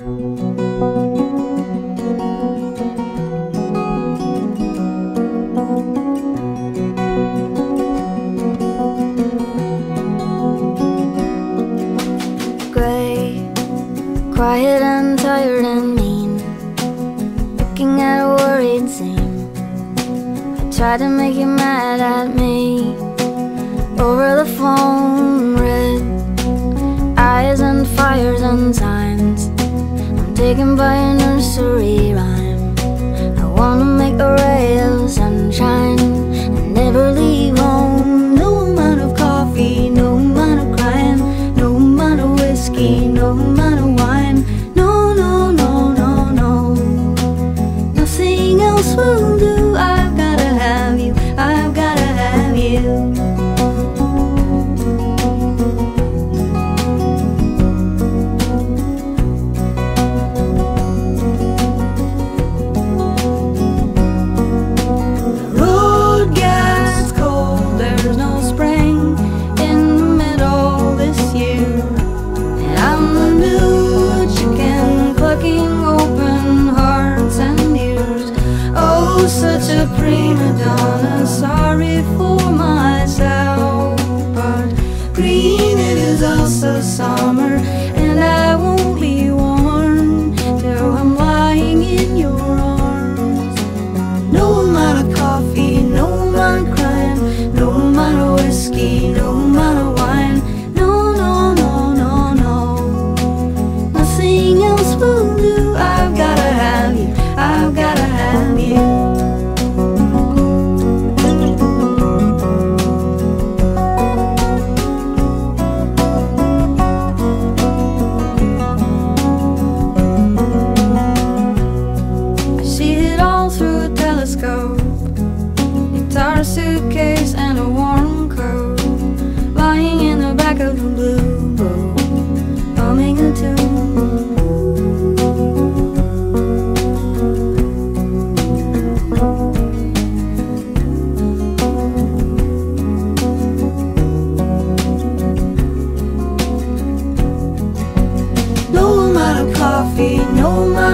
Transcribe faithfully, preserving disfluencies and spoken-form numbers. Quiet and tired and mean, looking at a worried scene. I tried to make you mad at me over the phone. Red eyes and fires and signs, I'm taken by a nursery rhyme. I wanna make a ray of sunshine and never leave home. No amount of coffee, no amount of crying, no amount of whiskey, no amount of will do. I've gotta have you, I've gotta have you. The road gets cold, there's no spring in the middle this year, and I'm the new chicken clucking open hearts and ears. Oh, such a prima donna, sorry for myself, but green it is also summer, and I won't be warm till I'm lying in your arms. No amount of coffee, no amount of crying, no amount of whiskey, no amount of wine, no, no, no, no, no, nothing else will do. I've gotta have you, I've gotta have you. Guitar, a suitcase, and a warm coat, lying in the back of the blue boat, humming a tune. No amount of coffee, no amount